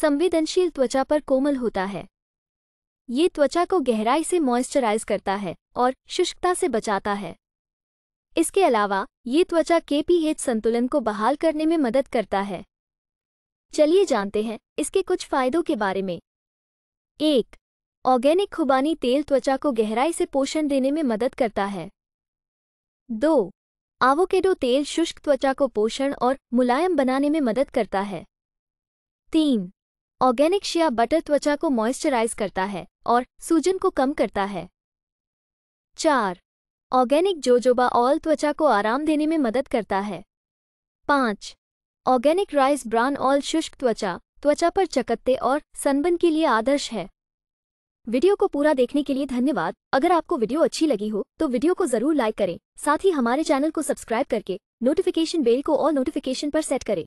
संवेदनशील त्वचा पर कोमल होता है। ये त्वचा को गहराई से मॉइस्चराइज करता है और शुष्कता से बचाता है। इसके अलावा ये त्वचा के पीएच संतुलन को बहाल करने में मदद करता है। चलिए जानते हैं इसके कुछ फायदों के बारे में। 1. ऑर्गेनिक खुबानी तेल त्वचा को गहराई से पोषण देने में मदद करता है। 2. आवोकेडो तेल शुष्क त्वचा को पोषण और मुलायम बनाने में मदद करता है। 3. ऑर्गेनिक शिया बटर त्वचा को मॉइस्चराइज करता है और सूजन को कम करता है। 4. ऑर्गेनिक जोजोबा ऑयल त्वचा को आराम देने में मदद करता है। 5. ऑर्गेनिक राइस ब्रान ऑयल शुष्क त्वचा पर चकत्ते और सनबर्न के लिए आदर्श है। वीडियो को पूरा देखने के लिए धन्यवाद। अगर आपको वीडियो अच्छी लगी हो तो वीडियो को जरूर लाइक करें। साथ ही हमारे चैनल को सब्सक्राइब करके नोटिफिकेशन बेल को ऑल नोटिफिकेशन पर सेट करें।